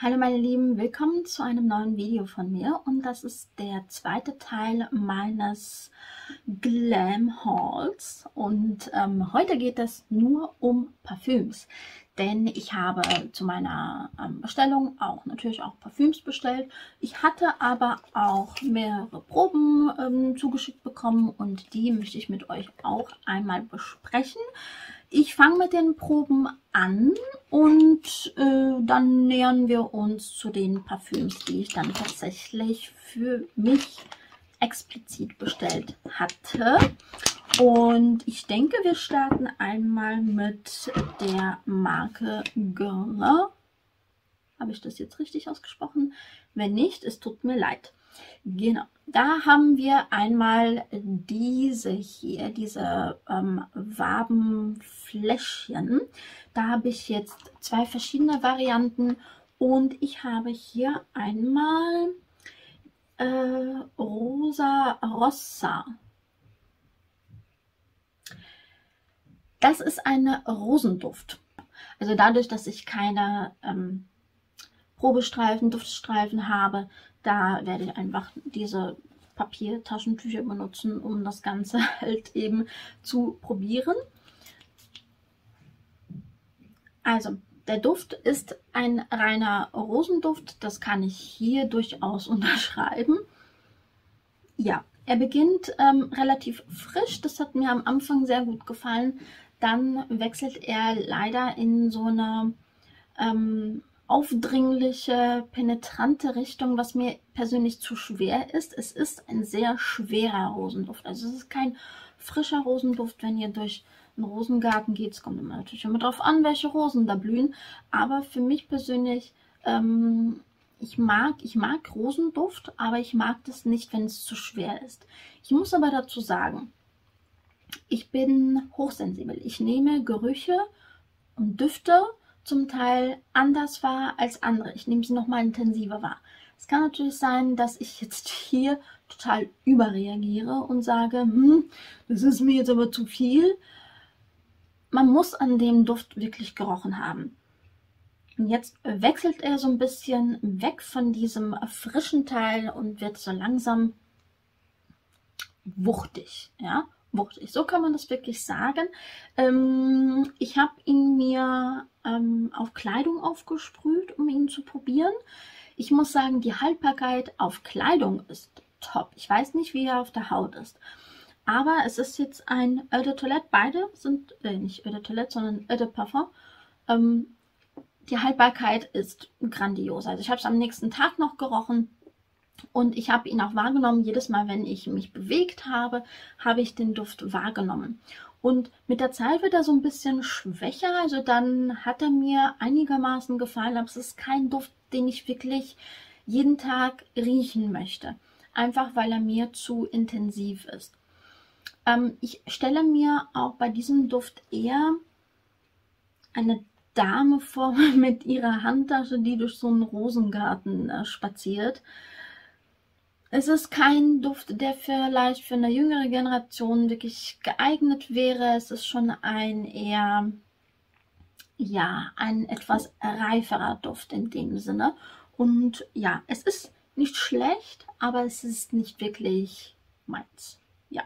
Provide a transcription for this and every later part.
Hallo meine Lieben, willkommen zu einem neuen Video von mir und das ist der zweite Teil meines Glam Hauls und heute geht es nur um Parfüms, denn ich habe zu meiner Bestellung auch natürlich auch Parfüms bestellt. Ich hatte aber auch mehrere Proben zugeschickt bekommen und die möchte ich mit euch auch einmal besprechen. Ich fange mit den Proben an und dann nähern wir uns zu den Parfüms, die ich dann tatsächlich für mich explizit bestellt hatte. Und ich denke, wir starten einmal mit der Marke Guerlain. Habe ich das jetzt richtig ausgesprochen? Wenn nicht, es tut mir leid. Genau, da haben wir einmal diese hier, diese Wabenfläschchen. Da habe ich jetzt zwei verschiedene Varianten und ich habe hier einmal Rosa Rossa. Das ist eine Rosenduft. Also dadurch, dass ich keine Probestreifen, Duftstreifen habe, da werde ich einfach diese Papiertaschentücher benutzen, um das Ganze halt eben zu probieren. Also der Duft ist ein reiner Rosenduft, das kann ich hier durchaus unterschreiben. Ja, er beginnt relativ frisch, das hat mir am Anfang sehr gut gefallen. Dann wechselt er leider in so eine aufdringliche, penetrante Richtung, was mir persönlich zu schwer ist. Es ist ein sehr schwerer Rosenduft. Also es ist kein frischer Rosenduft. Wenn ihr durch einen Rosengarten geht, es kommt immer natürlich immer drauf an, welche Rosen da blühen. Aber für mich persönlich, ich mag Rosenduft, aber ich mag das nicht, wenn es zu schwer ist. Ich muss aber dazu sagen, ich bin hochsensibel. Ich nehme Gerüche und Düfte zum Teil anders wahr als andere. Ich nehme sie nochmal intensiver wahr. Es kann natürlich sein, dass ich jetzt hier total überreagiere und sage, das ist mir jetzt aber zu viel. Man muss an dem Duft wirklich gerochen haben. Und jetzt wechselt er so ein bisschen weg von diesem frischen Teil und wird so langsam wuchtig, ja. Wuchtig. So kann man das wirklich sagen. Ich habe ihn mir auf Kleidung aufgesprüht, um ihn zu probieren. Ich muss sagen, die Haltbarkeit auf Kleidung ist top. Ich weiß nicht, wie er auf der Haut ist. Aber es ist jetzt ein Eau de Toilette. Beide sind, nicht Eau de Toilette, sondern Eau de Parfum. Die Haltbarkeit ist grandios. Also ich habe es am nächsten Tag noch gerochen. Und ich habe ihn auch wahrgenommen, jedes Mal, wenn ich mich bewegt habe, habe ich den Duft wahrgenommen. Und mit der Zeit wird er so ein bisschen schwächer, also dann hat er mir einigermaßen gefallen, aber es ist kein Duft, den ich wirklich jeden Tag riechen möchte. Einfach, weil er mir zu intensiv ist. Ich stelle mir auch bei diesem Duft eher eine Dame vor mit ihrer Handtasche, die durch so einen Rosengarten spaziert. Es ist kein Duft, der vielleicht für eine jüngere Generation wirklich geeignet wäre. Es ist schon ein eher, ja, ein etwas reiferer Duft in dem Sinne. Und ja, es ist nicht schlecht, aber es ist nicht wirklich meins. Ja.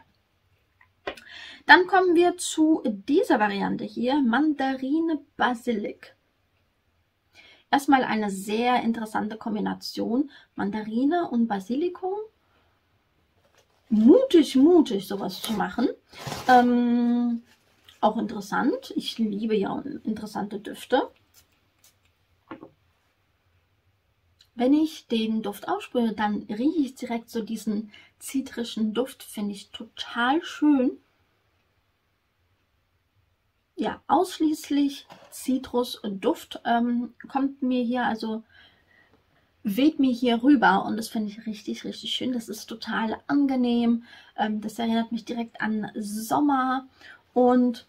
Dann kommen wir zu dieser Variante hier, Mandarine Basilic. Erstmal eine sehr interessante Kombination, Mandarine und Basilikum. Mutig, mutig sowas zu machen. Auch interessant. Ich liebe ja interessante Düfte. Wenn ich den Duft aussprühe, dann rieche ich direkt so diesen zitrischen Duft. Finde ich total schön. Ja, ausschließlich Zitrusduft kommt mir hier, also weht mir hier rüber und das finde ich richtig, richtig schön. Das ist total angenehm, das erinnert mich direkt an Sommer und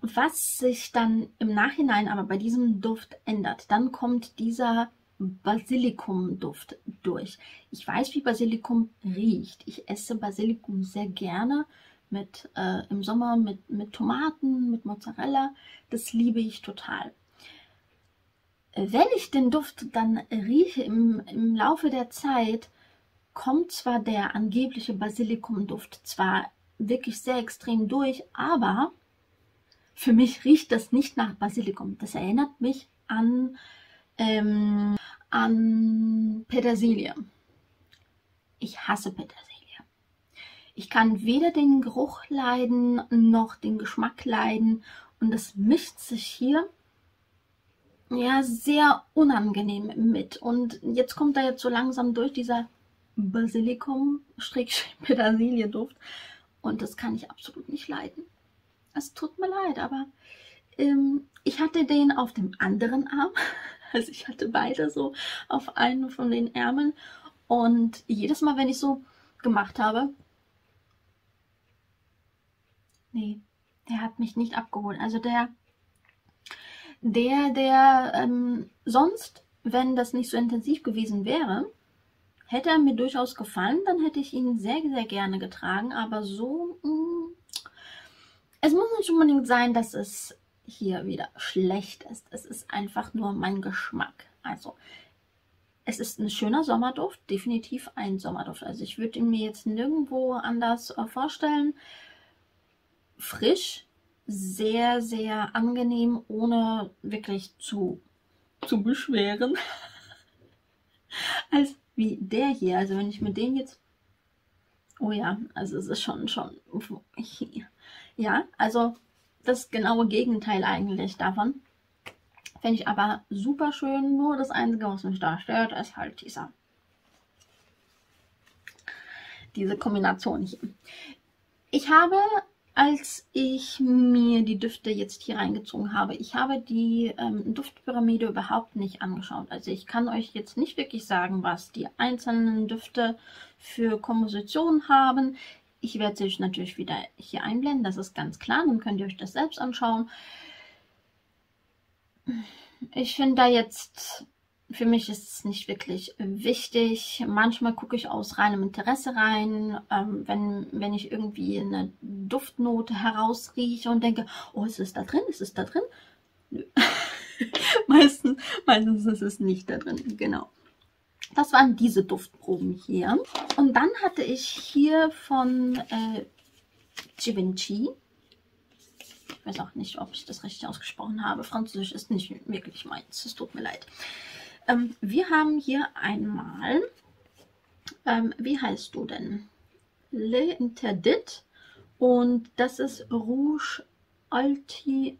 was sich dann im Nachhinein aber bei diesem Duft ändert, dann kommt dieser Basilikumduft durch. Ich weiß, wie Basilikum riecht. Ich esse Basilikum sehr gerne. Im Sommer mit Tomaten, mit Mozzarella, das liebe ich total. wenn ich den Duft dann rieche im Laufe der Zeit, kommt zwar der angebliche Basilikumduft zwar wirklich sehr extrem durch, aber für mich riecht das nicht nach Basilikum. Das erinnert mich an Petersilie. Ich hasse Petersilie. Ich kann weder den Geruch leiden, noch den Geschmack leiden. Und das mischt sich hier ja sehr unangenehm mit. Und jetzt kommt da jetzt so langsam durch dieser Basilikum-Petersilie-Duft. Und das kann ich absolut nicht leiden. Es tut mir leid, aber ich hatte den auf dem anderen Arm. Also ich hatte beide so auf einen von den Ärmeln. Und jedes Mal, wenn ich so gemacht habe, nee, der hat mich nicht abgeholt. Also der sonst, wenn das nicht so intensiv gewesen wäre, hätte er mir durchaus gefallen, dann hätte ich ihn sehr, sehr gerne getragen. Aber so, es muss nicht unbedingt sein, dass es hier wieder schlecht ist. Es ist einfach nur mein Geschmack. Also, es ist ein schöner Sommerduft, definitiv ein Sommerduft. Also, ich würde ihn mir jetzt nirgendwo anders vorstellen. Frisch, sehr, sehr angenehm, ohne wirklich zu beschweren, als wie der hier. Also wenn ich mir den jetzt, oh ja, also es ist schon, ja, also das genaue Gegenteil eigentlich davon. Finde ich aber super schön, nur das Einzige, was mich da stört, ist halt diese Kombination hier. Ich habe, als ich mir die Düfte jetzt hier reingezogen habe, ich habe die Duftpyramide überhaupt nicht angeschaut. Also ich kann euch jetzt nicht wirklich sagen, was die einzelnen Düfte für Kompositionen haben. Ich werde sie natürlich wieder hier einblenden, das ist ganz klar. Dann könnt ihr euch das selbst anschauen. Ich finde da jetzt, für mich ist es nicht wirklich wichtig. Manchmal gucke ich aus reinem Interesse rein, wenn ich irgendwie eine Duftnote herausrieche und denke, oh, ist es da drin? Ist es da drin? Nö. meistens ist es nicht da drin, genau. Das waren diese Duftproben hier. Und dann hatte ich hier von Givenchy, ich weiß auch nicht, ob ich das richtig ausgesprochen habe, Französisch ist nicht wirklich meins, es tut mir leid. Wir haben hier einmal, wie heißt du denn? Le Interdit. Und das ist Rouge Ultime,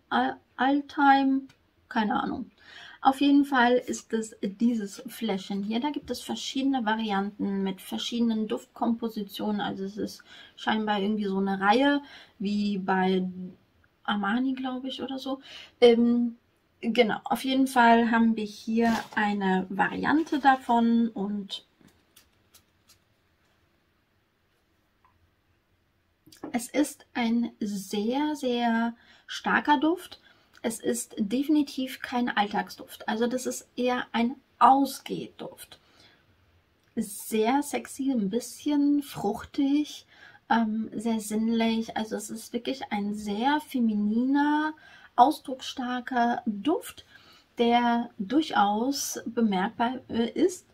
keine Ahnung. Auf jeden Fall ist es dieses Fläschchen hier. Da gibt es verschiedene Varianten mit verschiedenen Duftkompositionen. Also es ist scheinbar irgendwie so eine Reihe, wie bei Armani, glaube ich, oder so. Genau, auf jeden Fall haben wir hier eine Variante davon und es ist ein sehr, sehr starker Duft. Es ist definitiv kein Alltagsduft, also das ist eher ein Ausgehduft. Sehr sexy, ein bisschen fruchtig, sehr sinnlich, also es ist wirklich ein sehr femininer, ausdrucksstarker Duft, der durchaus bemerkbar ist.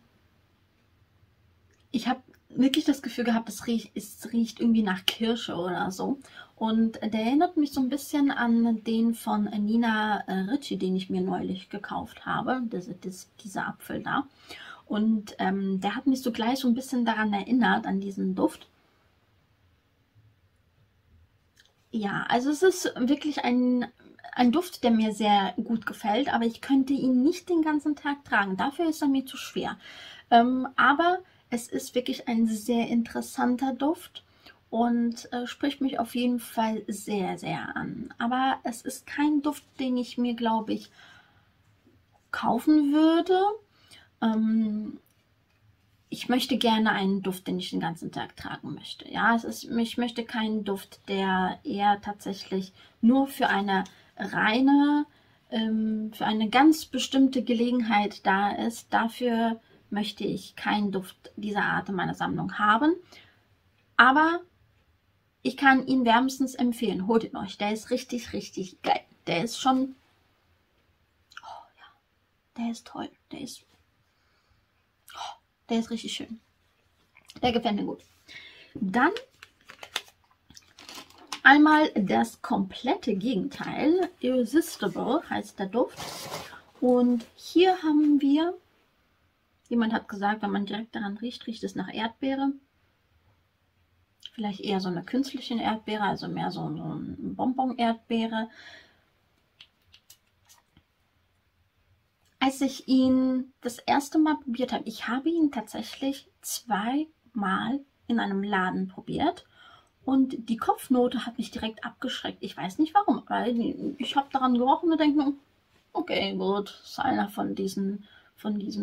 Ich habe wirklich das Gefühl gehabt, es riecht irgendwie nach Kirsche oder so. Und der erinnert mich so ein bisschen an den von Nina Ricci, den ich mir neulich gekauft habe. Das ist dieser Apfel da. Und der hat mich so gleich so ein bisschen daran erinnert, an diesen Duft. Ja, also es ist wirklich ein Duft, der mir sehr gut gefällt, aber ich könnte ihn nicht den ganzen Tag tragen. Dafür ist er mir zu schwer. Aber es ist wirklich ein sehr interessanter Duft und spricht mich auf jeden Fall sehr, sehr an. Aber es ist kein Duft, den ich mir, glaube ich, kaufen würde. Ich möchte gerne einen Duft, den ich den ganzen Tag tragen möchte. Ja, ich möchte keinen Duft, der eher tatsächlich nur für eine reine, für eine ganz bestimmte Gelegenheit da ist. Dafür möchte ich keinen Duft dieser Art in meiner Sammlung haben. Aber ich kann ihn wärmstens empfehlen. Holt ihn euch. Der ist richtig, richtig geil. Der ist schon, oh ja, Der ist toll. Der ist richtig schön. Der gefällt mir gut. Dann einmal das komplette Gegenteil. Irresistible heißt der Duft. Und hier haben wir, jemand hat gesagt, wenn man direkt daran riecht, riecht es nach Erdbeere. Vielleicht eher so eine künstliche Erdbeere, also mehr so ein Bonbon-Erdbeere. Als ich ihn das erste Mal probiert habe, ich habe ihn tatsächlich zweimal in einem Laden probiert und die Kopfnote hat mich direkt abgeschreckt. Ich weiß nicht warum, weil ich habe daran gerochen und denke, okay, gut, ist einer von diesen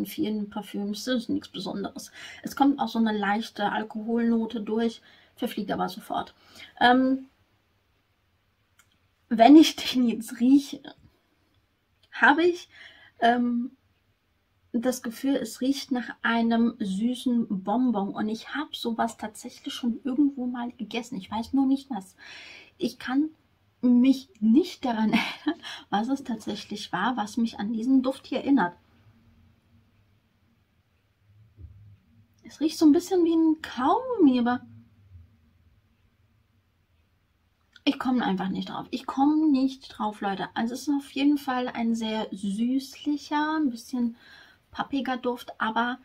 vielen Parfüms, das ist nichts Besonderes. Es kommt auch so eine leichte Alkoholnote durch, verfliegt aber sofort. Wenn ich den jetzt rieche, habe ich das Gefühl, es riecht nach einem süßen Bonbon und ich habe sowas tatsächlich schon irgendwo mal gegessen. Ich weiß nur nicht was. Ich kann mich nicht daran erinnern, was es tatsächlich war, was mich an diesen Duft hier erinnert. Es riecht so ein bisschen wie ein Kaugummi, aber ich komme einfach nicht drauf. Ich komme nicht drauf, Leute. Also es ist auf jeden Fall ein sehr süßlicher, ein bisschen pappiger Duft, aber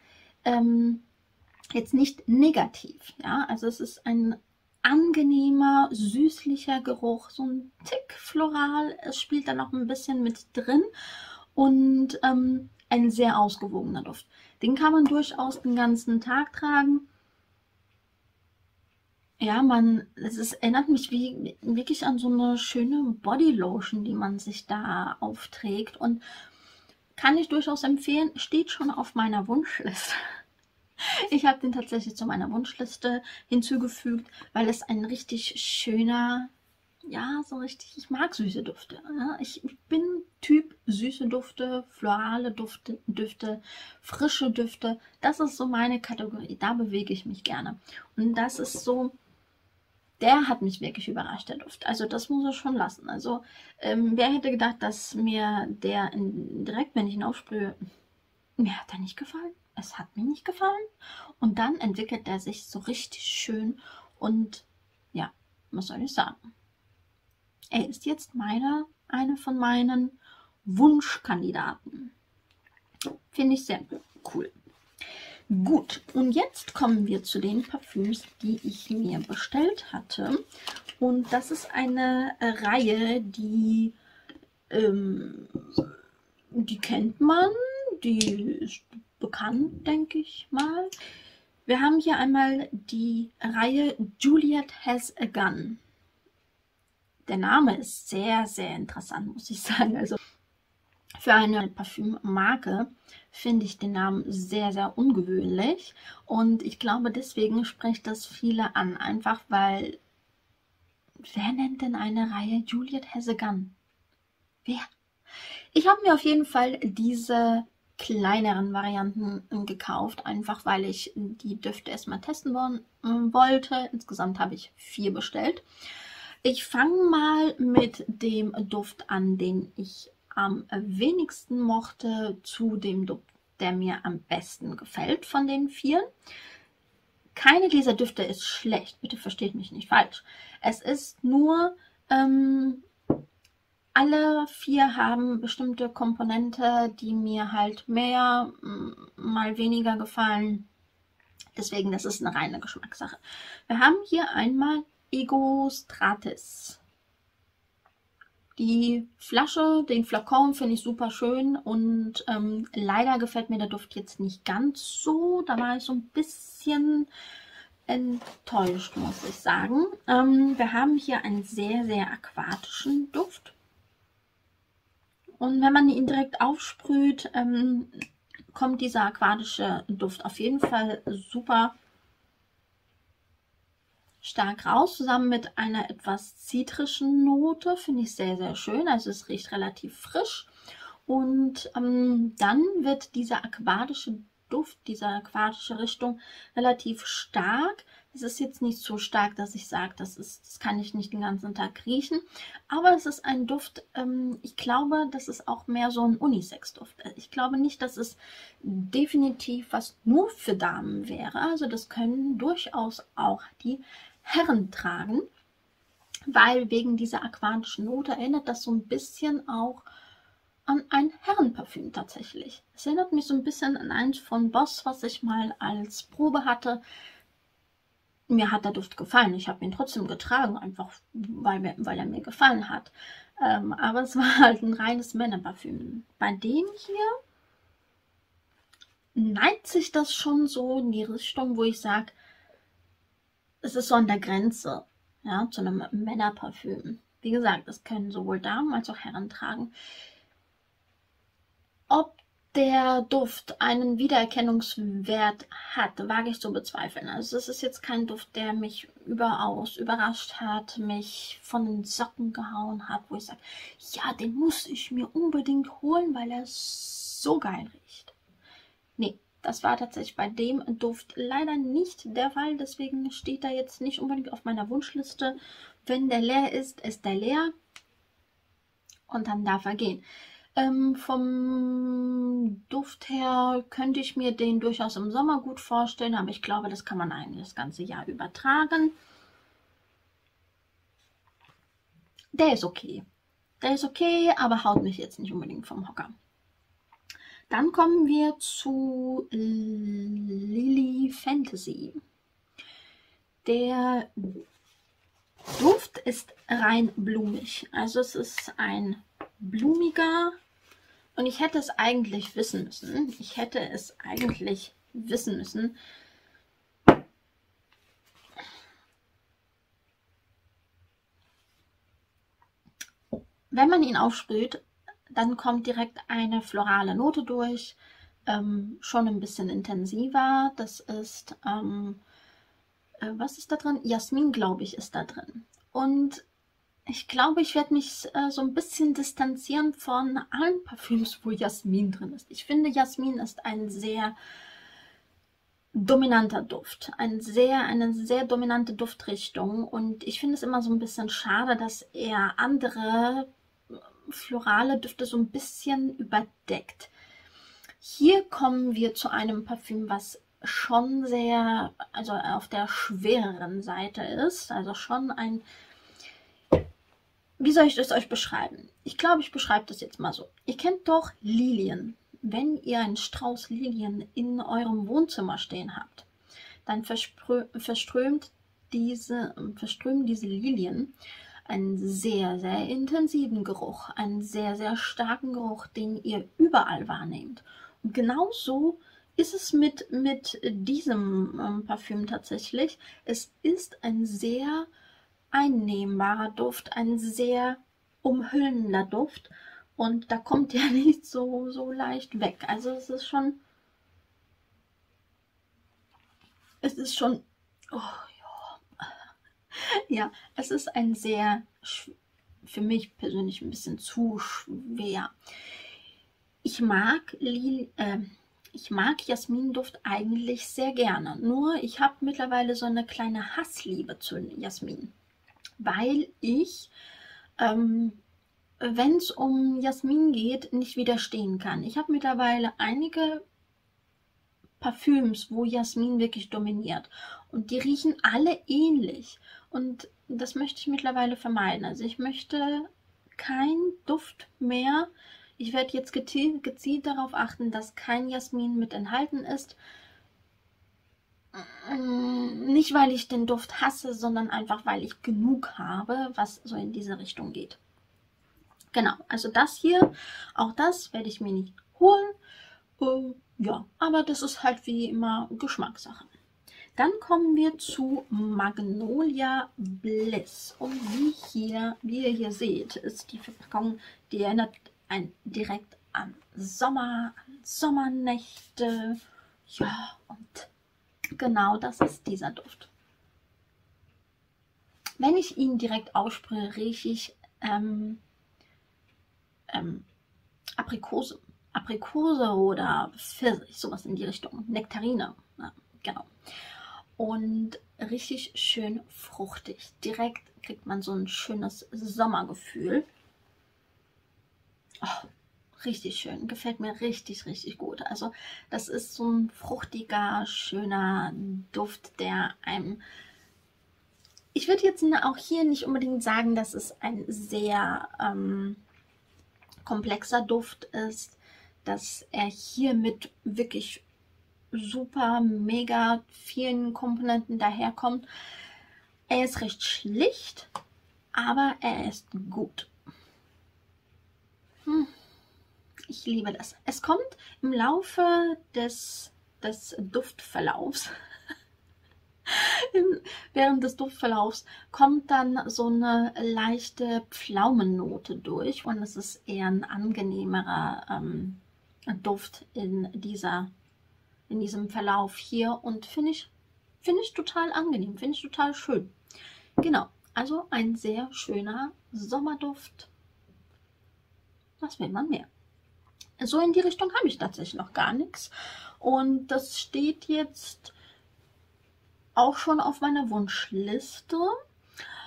jetzt nicht negativ. Ja? Also es ist ein angenehmer, süßlicher Geruch, so ein Tick floral. Es spielt dann noch ein bisschen mit drin und ein sehr ausgewogener Duft. Den kann man durchaus den ganzen Tag tragen. Ja, es erinnert mich wirklich an so eine schöne Bodylotion, die man sich da aufträgt. Und kann ich durchaus empfehlen, steht schon auf meiner Wunschliste. Ich habe den tatsächlich zu meiner Wunschliste hinzugefügt, weil es ein richtig schöner, ja, so richtig, ich mag süße Düfte. Ne? Ich bin Typ süße Düfte, florale Düfte, frische Düfte. Das ist so meine Kategorie, da bewege ich mich gerne. Und das ist so, der hat mich wirklich überrascht, der Duft. Also das muss er schon lassen. Also wer hätte gedacht, dass mir der direkt, wenn ich ihn aufsprühe, mir hat er nicht gefallen. Es hat mir nicht gefallen. Und dann entwickelt er sich so richtig schön und ja, was soll ich sagen? Er ist jetzt eine von meinen Wunschkandidaten. Finde ich sehr cool. Gut, und jetzt kommen wir zu den Parfüms, die ich mir bestellt hatte. Und das ist eine Reihe, die kennt man, die ist bekannt, denke ich mal. Wir haben hier einmal die Reihe Juliette has a gun. Der Name ist sehr, sehr interessant, muss ich sagen. Also für eine Parfümmarke finde ich den Namen sehr, sehr ungewöhnlich. Und ich glaube, deswegen spricht das viele an. Einfach weil, wer nennt denn eine Reihe Juliette has a gun? Wer? Ich habe mir auf jeden Fall diese kleineren Varianten gekauft, einfach weil ich die Düfte erstmal testen wollte. Insgesamt habe ich 4 bestellt. Ich fange mal mit dem Duft an, den ich am wenigsten mochte, zu dem Duft, der mir am besten gefällt von den 4. Keine dieser Düfte ist schlecht, bitte versteht mich nicht falsch. Es ist nur, alle 4 haben bestimmte Komponente, die mir halt mehr, mal weniger gefallen. Deswegen, das ist eine reine Geschmackssache. Wir haben hier einmal Ego Stratis. Die Flasche, den Flakon finde ich super schön und leider gefällt mir der Duft jetzt nicht ganz so. Da war ich so ein bisschen enttäuscht, muss ich sagen. Wir haben hier einen sehr, sehr aquatischen Duft. Und wenn man ihn direkt aufsprüht, kommt dieser aquatische Duft auf jeden Fall super stark raus, zusammen mit einer etwas zitrischen Note, finde ich sehr, sehr schön. Also es riecht relativ frisch und dann wird dieser aquatische Richtung relativ stark. Es ist jetzt nicht so stark, dass ich sage, das kann ich nicht den ganzen Tag riechen. Aber es ist ein Duft, ich glaube, das ist auch mehr so ein Unisex-Duft. Ich glaube nicht, dass es definitiv was nur für Damen wäre. Also das können durchaus auch die Herren tragen, weil wegen dieser aquatischen Note erinnert das so ein bisschen auch an ein Herrenparfüm tatsächlich. Es erinnert mich so ein bisschen an eins von Boss, was ich mal als Probe hatte. Mir hat der Duft gefallen. Ich habe ihn trotzdem getragen, einfach weil er mir gefallen hat. Aber es war halt ein reines Männerparfüm. Bei dem hier neigt sich das schon so in die Richtung, wo ich sage, es ist so an der Grenze, ja, zu einem Männerparfüm. Wie gesagt, das können sowohl Damen als auch Herren tragen. Ob der Duft einen Wiedererkennungswert hat, wage ich zu bezweifeln. Also es ist jetzt kein Duft, der mich überaus überrascht hat, mich von den Socken gehauen hat, wo ich sage, ja, den muss ich mir unbedingt holen, weil er so geil riecht. Nee, das war tatsächlich bei dem Duft leider nicht der Fall. Deswegen steht er jetzt nicht unbedingt auf meiner Wunschliste. Wenn der leer ist, ist der leer. Und dann darf er gehen. Vom Duft her könnte ich mir den durchaus im Sommer gut vorstellen, aber ich glaube, das kann man eigentlich das ganze Jahr übertragen. Der ist okay. Der ist okay, aber haut mich jetzt nicht unbedingt vom Hocker. Dann kommen wir zu Lily Fantasy. Der Duft ist rein blumig. Also es ist ein blumiger. Und ich hätte es eigentlich wissen müssen. Wenn man ihn aufsprüht, dann kommt direkt eine florale Note durch. Schon ein bisschen intensiver. Das ist, was ist da drin? Jasmin, glaube ich, ist da drin. Und ich glaube, ich werde mich so ein bisschen distanzieren von allen Parfüms, wo Jasmin drin ist. Ich finde, Jasmin ist ein sehr dominanter Duft, eine sehr dominante Duftrichtung. Und ich finde es immer so ein bisschen schade, dass er andere florale Düfte so ein bisschen überdeckt. Hier kommen wir zu einem Parfüm, was schon sehr, also auf der schwereren Seite ist, also schon ein... Wie soll ich das euch beschreiben? Ich glaube, ich beschreibe das jetzt mal so. Ihr kennt doch Lilien. Wenn ihr einen Strauß Lilien in eurem Wohnzimmer stehen habt, dann verströmen diese Lilien einen sehr, sehr intensiven Geruch, einen sehr, sehr starken Geruch, den ihr überall wahrnehmt. Und genauso ist es mit diesem Parfüm tatsächlich. Es ist ein sehr einnehmbarer Duft, ein sehr umhüllender Duft und da kommt ja nicht so leicht weg. Also es ist schon, oh ja. Ja, es ist ein sehr, für mich persönlich ein bisschen zu schwer. Ich mag Jasminduft eigentlich sehr gerne, nur ich habe mittlerweile so eine kleine Hassliebe zu Jasmin. Weil ich, wenn es um Jasmin geht, nicht widerstehen kann. Ich habe mittlerweile einige Parfüms, wo Jasmin wirklich dominiert. Und die riechen alle ähnlich. Und das möchte ich mittlerweile vermeiden. Also ich möchte keinen Duft mehr. Ich werde jetzt gezielt darauf achten, dass kein Jasmin mit enthalten ist. Nicht, weil ich den Duft hasse, sondern einfach, weil ich genug habe, was so in diese Richtung geht. Genau, also das hier, auch das werde ich mir nicht holen. Ja, aber das ist halt wie immer Geschmackssache. Dann kommen wir zu Magnolia Bliss. Und wie ihr hier seht, ist die Verpackung, die erinnert einen direkt an Sommer, an Sommernächte. Ja, und... genau, das ist dieser Duft. Wenn ich ihn direkt aussprühe, rieche ich Aprikose. Aprikose oder Pfirsich, sowas in die Richtung. Nektarine, ja, genau. und richtig schön fruchtig. Direkt kriegt man so ein schönes Sommergefühl. Oh, richtig schön. Gefällt mir richtig, richtig gut. Also das ist so ein fruchtiger, schöner Duft, der einem... Ich würde jetzt auch hier nicht unbedingt sagen, dass es ein sehr komplexer Duft ist, dass er hier mit wirklich super, mega vielen Komponenten daherkommt. Er ist recht schlicht, aber er ist gut. Ich liebe das. Es kommt im Laufe des Duftverlaufs, während des Duftverlaufs, kommt dann so eine leichte Pflaumennote durch und es ist eher ein angenehmerer Duft in diesem Verlauf hier und finde ich total angenehm, finde ich total schön. Genau, also ein sehr schöner Sommerduft. Was will man mehr? So in die Richtung habe ich tatsächlich noch gar nichts. Und das steht jetzt auch schon auf meiner Wunschliste.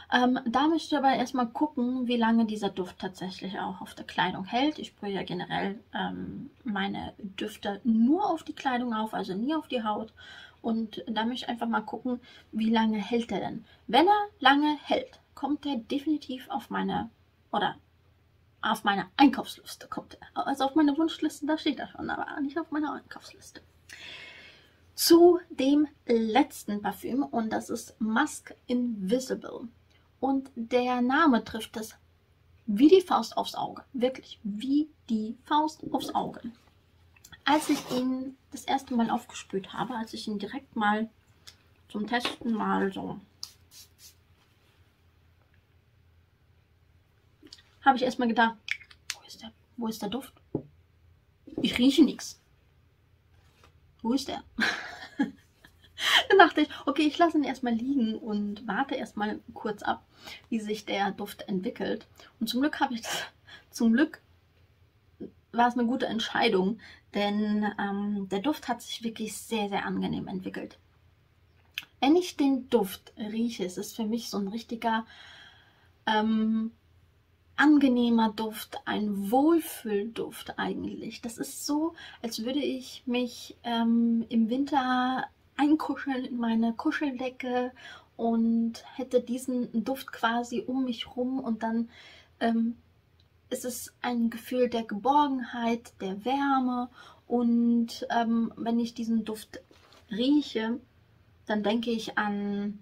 Da möchte ich aber erstmal gucken, wie lange dieser Duft tatsächlich auch auf der Kleidung hält. Ich sprühe ja generell meine Düfte nur auf die Kleidung auf, also nie auf die Haut. Und da möchte ich einfach mal gucken, wie lange hält er denn. Wenn er lange hält, kommt er definitiv auf meine Einkaufsliste. Kommt er. Also auf meine Wunschliste, da steht er schon, aber nicht auf meiner Einkaufsliste. Zu dem letzten Parfüm, und das ist Musc Invisible. Und der Name trifft es wie die Faust aufs Auge. Wirklich, wie die Faust aufs Auge. Als ich ihn das erste Mal aufgesprüht habe, als ich ihn direkt mal zum Testen mal so... habe ich erstmal gedacht, wo ist der Duft? Ich rieche nichts. Wo ist der? Dann dachte ich, okay, ich lasse ihn erstmal liegen und warte erstmal kurz ab, wie sich der Duft entwickelt. Und zum Glück war es eine gute Entscheidung, denn der Duft hat sich wirklich sehr, sehr angenehm entwickelt. Wenn ich den Duft rieche, es ist für mich so ein richtiger angenehmer Duft, ein Wohlfühlduft eigentlich. Das ist so, als würde ich mich im Winter einkuscheln in meine Kuscheldecke und hätte diesen Duft quasi um mich rum, und dann ist es ein Gefühl der Geborgenheit, der Wärme, und wenn ich diesen Duft rieche, dann denke ich an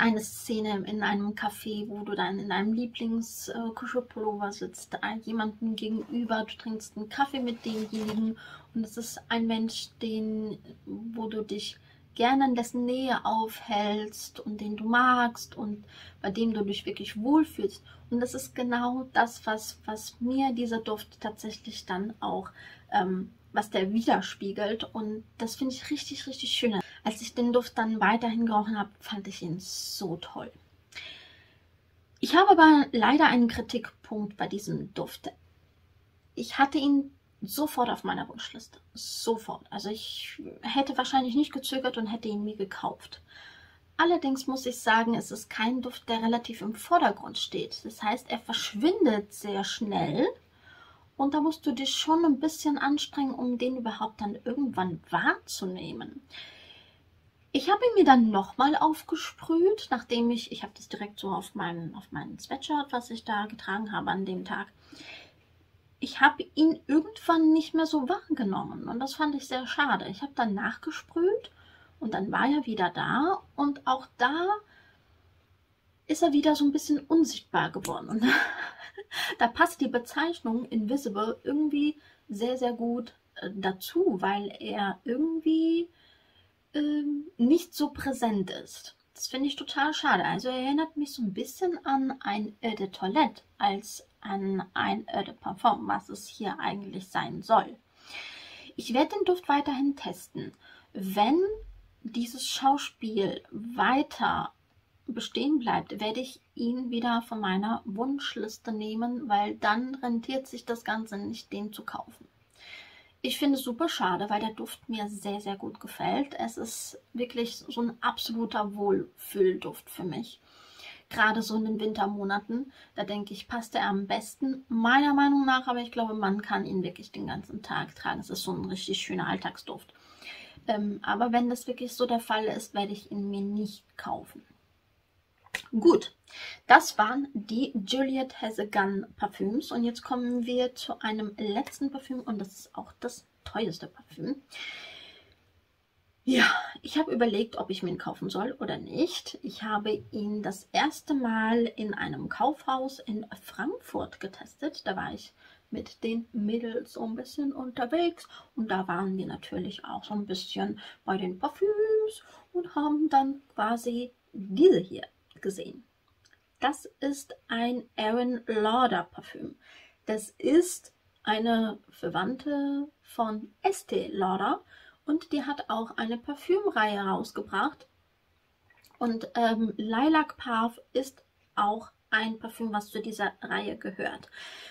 eine Szene in einem Café, wo du dann in deinem Lieblingskuschelpullover sitzt, da jemandem gegenüber, du trinkst einen Kaffee mit demjenigen, und es ist ein Mensch, wo du dich gerne in dessen Nähe aufhältst und den du magst und bei dem du dich wirklich wohlfühlst. Und das ist genau das, was mir dieser Duft tatsächlich dann auch, was der widerspiegelt, und das finde ich richtig, richtig schön. Als ich den Duft dann weiterhin gerochen habe, fand ich ihn so toll. Ich habe aber leider einen Kritikpunkt bei diesem Duft. Ich hatte ihn sofort auf meiner Wunschliste. Sofort. Also ich hätte wahrscheinlich nicht gezögert und hätte ihn mir gekauft. Allerdings muss ich sagen, es ist kein Duft, der relativ im Vordergrund steht. Das heißt, er verschwindet sehr schnell. Und da musst du dich schon ein bisschen anstrengen, um den überhaupt dann irgendwann wahrzunehmen. Ich habe ihn mir dann nochmal aufgesprüht, nachdem ich habe das direkt so auf meinen Sweatshirt, was ich da getragen habe an dem Tag. Ich habe ihn irgendwann nicht mehr so wahrgenommen, und das fand ich sehr schade. Ich habe dann nachgesprüht und dann war er wieder da, und auch da ist er wieder so ein bisschen unsichtbar geworden. Und da passt die Bezeichnung Invisible irgendwie sehr, sehr gut dazu, weil er irgendwie nicht so präsent ist. Das finde ich total schade. Also er erinnert mich so ein bisschen an ein Eau de Toilette als an ein Eau de Parfum, was es hier eigentlich sein soll. Ich werde den Duft weiterhin testen. Wenn dieses Schauspiel weiter bestehen bleibt, werde ich ihn wieder von meiner Wunschliste nehmen, weil dann rentiert sich das Ganze nicht, den zu kaufen. Ich finde es super schade, weil der Duft mir sehr, sehr gut gefällt. Es ist wirklich so ein absoluter Wohlfühlduft für mich. Gerade so in den Wintermonaten, da denke ich, passt er am besten, meiner Meinung nach. Aber ich glaube, man kann ihn wirklich den ganzen Tag tragen. Es ist so ein richtig schöner Alltagsduft. Aber wenn das wirklich so der Fall ist, werde ich ihn mir nicht kaufen. Gut, das waren die Juliette Has a Gun Parfüms. Und jetzt kommen wir zu einem letzten Parfüm. Und das ist auch das teuerste Parfüm. Ja, ich habe überlegt, ob ich mir ihn kaufen soll oder nicht. Ich habe ihn das erste Mal in einem Kaufhaus in Frankfurt getestet. Da war ich mit den Mädels so ein bisschen unterwegs. Und da waren wir natürlich auch so ein bisschen bei den Parfüms und haben dann quasi diese hier gesehen. Das ist ein Aerin Lauder Parfüm. Das ist eine Verwandte von Estee Lauder. Und die hat auch eine Parfümreihe rausgebracht. Und Lilac Path ist auch ein Parfüm, was zu dieser Reihe gehört.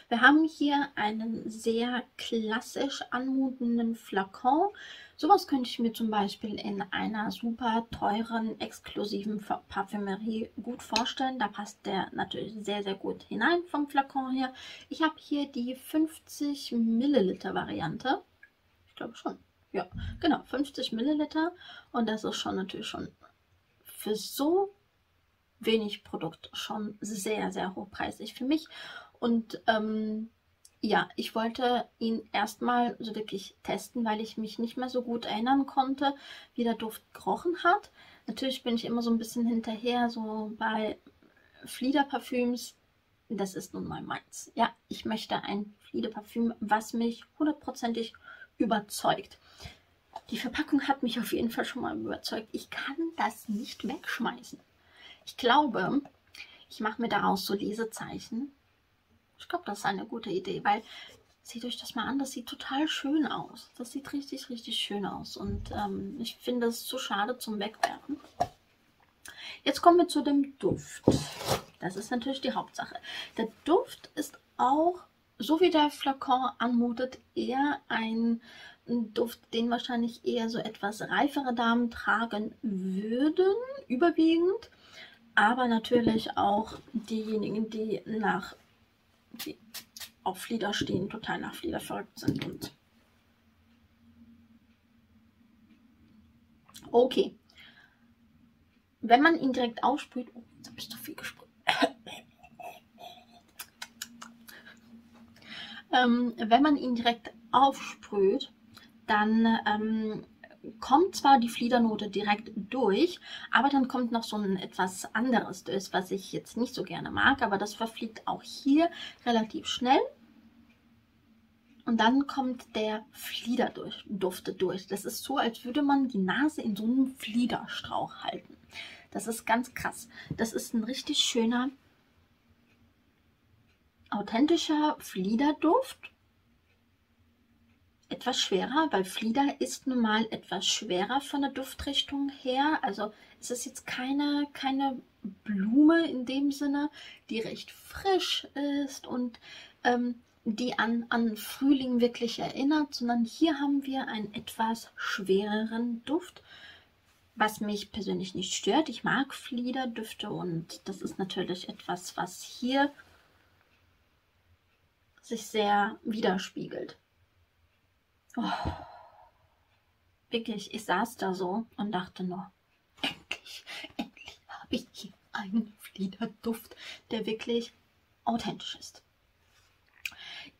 Wir haben hier einen sehr klassisch anmutenden Flakon. Sowas könnte ich mir zum Beispiel in einer super teuren, exklusiven Parfümerie gut vorstellen. Da passt der natürlich sehr, sehr gut hinein vom Flakon her. Ich habe hier die 50 Milliliter Variante. Ich glaube schon. Ja, genau, 50 Milliliter und das ist schon natürlich schon für so wenig Produkt schon sehr, sehr hochpreisig für mich. Und ja, ich wollte ihn erstmal so wirklich testen, weil ich mich nicht mehr so gut erinnern konnte, wie der Duft gerochen hat. Natürlich bin ich immer so ein bisschen hinterher, so bei Fliederparfüms. Das ist nun mal meins. Ja, ich möchte ein Fliederparfüm, was mich hundertprozentig überzeugt. Die Verpackung hat mich auf jeden Fall schon mal überzeugt. Ich kann das nicht wegschmeißen. Ich glaube, ich mache mir daraus so Lesezeichen. Ich glaube, das ist eine gute Idee, weil, seht euch das mal an, das sieht total schön aus. Das sieht richtig, richtig schön aus und ich finde es zu schade zum Wegwerfen. Jetzt kommen wir zu dem Duft. Das ist natürlich die Hauptsache. Der Duft ist auch, so wie der Flakon anmutet, eher ein Duft, den wahrscheinlich eher so etwas reifere Damen tragen würden, überwiegend. Aber natürlich auch diejenigen, die auf Flieder stehen, total nach Flieder verrückt sind. Und okay, wenn man ihn direkt aussprüht, oh, jetzt habe ich zu viel gesprüht. Wenn man ihn direkt aufsprüht, dann kommt zwar die Fliedernote direkt durch, aber dann kommt noch so ein etwas anderes durch, was ich jetzt nicht so gerne mag, aber das verfliegt auch hier relativ schnell. Und dann kommt der Fliederduft durch. Das ist so, als würde man die Nase in so einem Fliederstrauch halten. Das ist ganz krass. Das ist ein richtig schöner, authentischer Fliederduft, etwas schwerer, weil Flieder ist nun mal etwas schwerer von der Duftrichtung her. Also es ist jetzt keine Blume in dem Sinne, die recht frisch ist und die an Frühling wirklich erinnert, sondern hier haben wir einen etwas schwereren Duft, was mich persönlich nicht stört. Ich mag Fliederdüfte und das ist natürlich etwas, was hier sich sehr widerspiegelt. Oh, wirklich, ich saß da so und dachte nur, endlich habe ich hier einen Fliederduft, der wirklich authentisch ist.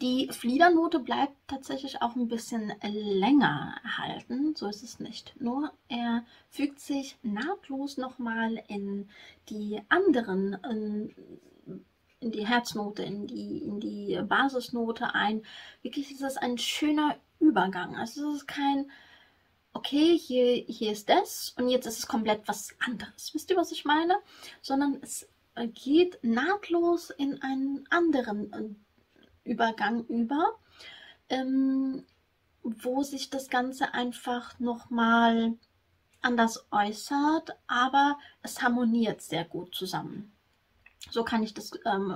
Die Fliedernote bleibt tatsächlich auch ein bisschen länger erhalten, so ist es nicht. Nur er fügt sich nahtlos nochmal in die anderen in die Herznote, in die Basisnote ein. Wirklich ist es ein schöner Übergang. Also es ist kein, okay, hier ist das und jetzt ist es komplett was anderes. Wisst ihr, was ich meine? Sondern es geht nahtlos in einen anderen Übergang über, wo sich das Ganze einfach nochmal anders äußert, aber es harmoniert sehr gut zusammen. So kann ich das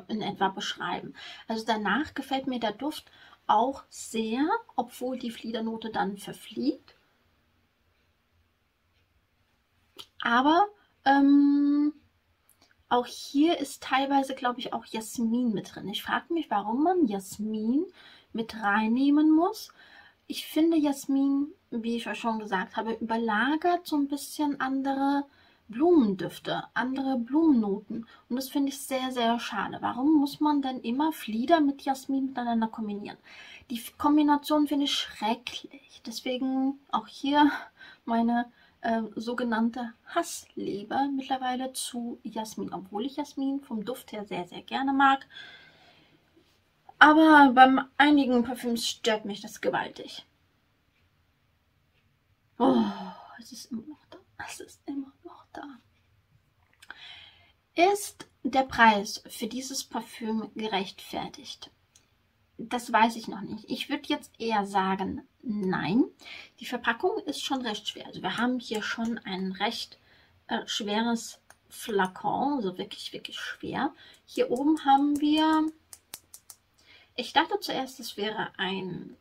in etwa beschreiben. Also danach gefällt mir der Duft auch sehr, obwohl die Fliedernote dann verfliegt. Aber auch hier ist teilweise, glaube ich, auch Jasmin mit drin. Ich frage mich, warum man Jasmin mit reinnehmen muss. Ich finde, Jasmin, wie ich ja schon gesagt habe, überlagert so ein bisschen andere Blumendüfte, andere Blumennoten. Und das finde ich sehr, sehr schade. Warum muss man denn immer Flieder mit Jasmin miteinander kombinieren? Die Kombination finde ich schrecklich. Deswegen auch hier meine sogenannte Hassliebe mittlerweile zu Jasmin. Obwohl ich Jasmin vom Duft her sehr, sehr gerne mag. Aber beim einigen Parfüms stört mich das gewaltig. Oh, es ist immer noch da. Es ist immer noch da. Ist der Preis für dieses Parfüm gerechtfertigt? Das weiß ich noch nicht. Ich würde jetzt eher sagen, nein. Die Verpackung ist schon recht schwer. Also wir haben hier schon ein recht schweres Flakon, also wirklich, wirklich schwer. Hier oben haben wir, ich dachte zuerst, es wäre ein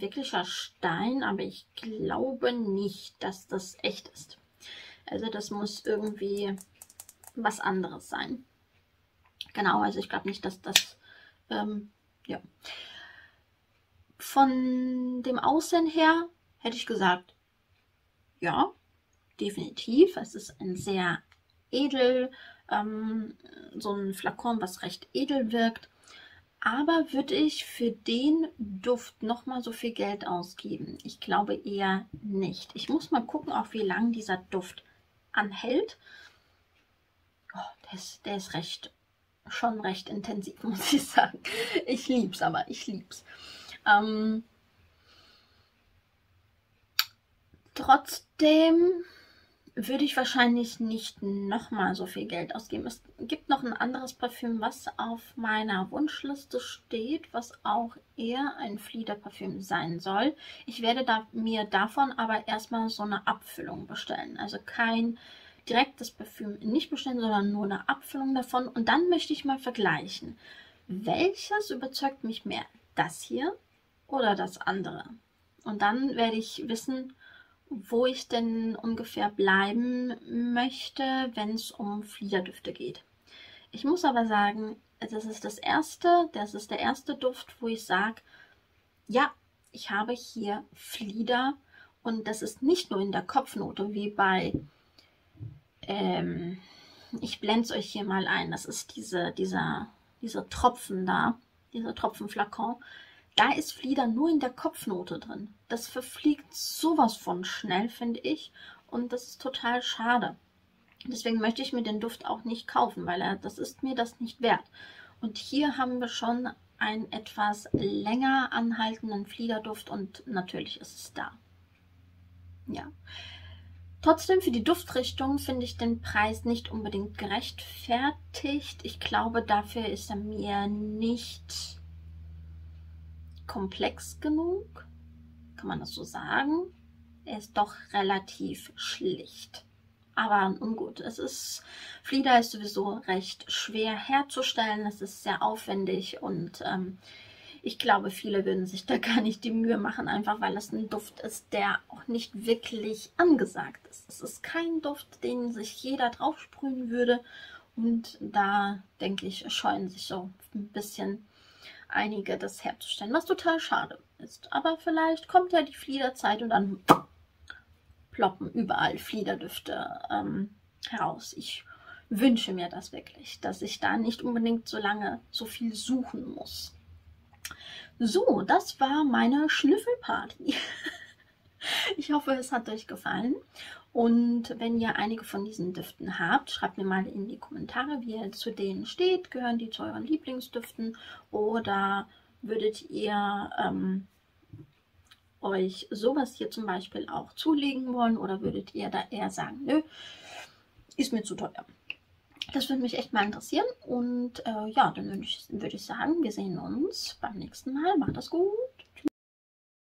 wirklicher Stein, aber ich glaube nicht, dass das echt ist. Also das muss irgendwie was anderes sein. Genau, also ich glaube nicht, dass das, ja. Von dem Aussehen her hätte ich gesagt, ja, definitiv. Es ist ein sehr edel, so ein Flakon, was recht edel wirkt. Aber würde ich für den Duft nochmal so viel Geld ausgeben? Ich glaube eher nicht. Ich muss mal gucken, auch wie lange dieser Duft anhält. Oh, der ist schon recht intensiv, muss ich sagen. Ich lieb's, aber ich lieb's. Trotzdem würde ich wahrscheinlich nicht nochmal so viel Geld ausgeben. Es gibt noch ein anderes Parfüm, was auf meiner Wunschliste steht, was auch eher ein Fliederparfüm sein soll. Ich werde mir davon aber erstmal so eine Abfüllung bestellen. Also kein direktes Parfüm nicht bestellen, sondern nur eine Abfüllung davon. Und dann möchte ich mal vergleichen, welches überzeugt mich mehr? Das hier oder das andere? Und dann werde ich wissen, wo ich denn ungefähr bleiben möchte, wenn es um Fliederdüfte geht. Ich muss aber sagen, das ist der erste Duft, wo ich sage, ja, ich habe hier Flieder und das ist nicht nur in der Kopfnote, wie bei, ich blende es euch hier mal ein, das ist dieser Tropfen da, dieser Tropfenflakon. Da ist Flieder nur in der Kopfnote drin. Das verfliegt sowas von schnell, finde ich. Und das ist total schade. Deswegen möchte ich mir den Duft auch nicht kaufen, weil das ist mir das nicht wert. Und hier haben wir schon einen etwas länger anhaltenden Fliederduft und natürlich ist es da. Ja. Trotzdem für die Duftrichtung finde ich den Preis nicht unbedingt gerechtfertigt. Ich glaube, dafür ist er mir nicht komplex genug, kann man das so sagen. Er ist doch relativ schlicht. Aber nun gut, Flieder ist sowieso recht schwer herzustellen, es ist sehr aufwendig und ich glaube, viele würden sich da gar nicht die Mühe machen, einfach weil es ein Duft ist, der auch nicht wirklich angesagt ist. Es ist kein Duft, den sich jeder drauf sprühen würde und da, denke ich, scheuen sich so ein bisschen einige das herzustellen, was total schade ist. Aber vielleicht kommt ja die Fliederzeit und dann ploppen überall Fliederdüfte heraus. Ich wünsche mir das wirklich, dass ich da nicht unbedingt so lange so viel suchen muss. So, das war meine Schnüffelparty. Ich hoffe, es hat euch gefallen. Und wenn ihr einige von diesen Düften habt, schreibt mir mal in die Kommentare, wie ihr zu denen steht. Gehören die zu euren Lieblingsdüften oder würdet ihr euch sowas hier zum Beispiel auch zulegen wollen oder würdet ihr da eher sagen, nö, ist mir zu teuer. Das würde mich echt mal interessieren und ja, dann würde ich sagen, wir sehen uns beim nächsten Mal. Macht das gut.